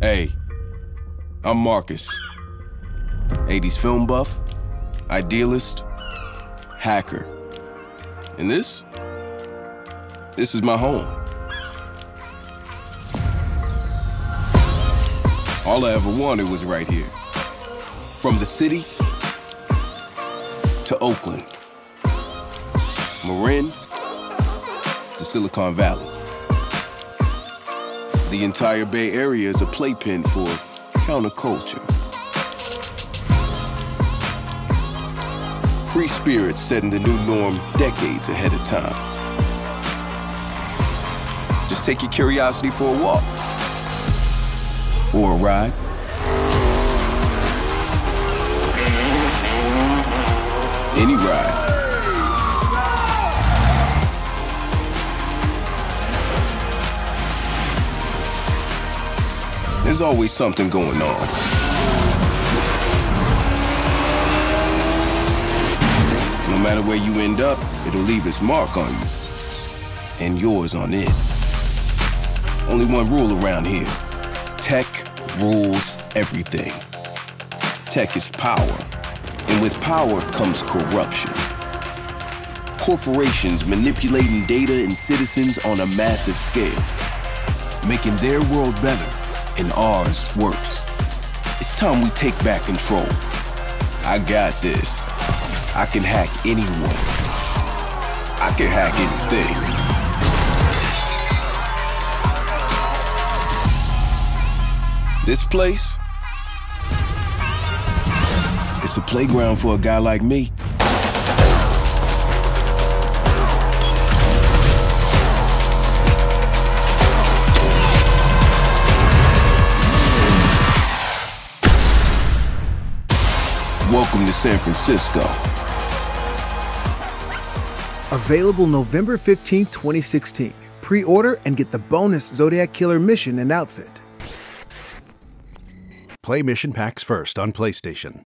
Hey, I'm Marcus, 80s film buff, idealist, hacker, and this is my home. All I ever wanted was right here. From the city to Oakland, Marin to Silicon Valley. The entire Bay Area is a playpen for counterculture. Free spirits setting the new norm decades ahead of time. Just take your curiosity for a walk. Or a ride. Any ride. There's always something going on. No matter where you end up, it'll leave its mark on you. And yours on it. Only one rule around here. Tech rules everything. Tech is power. And with power comes corruption. Corporations manipulating data and citizens on a massive scale. Making their world better. And ours works. It's time we take back control. I got this. I can hack anyone. I can hack anything. This place, it's a playground for a guy like me. Welcome to San Francisco. Available November 15, 2016. Pre-order and get the bonus Zodiac Killer mission and outfit. Play mission packs first on PlayStation.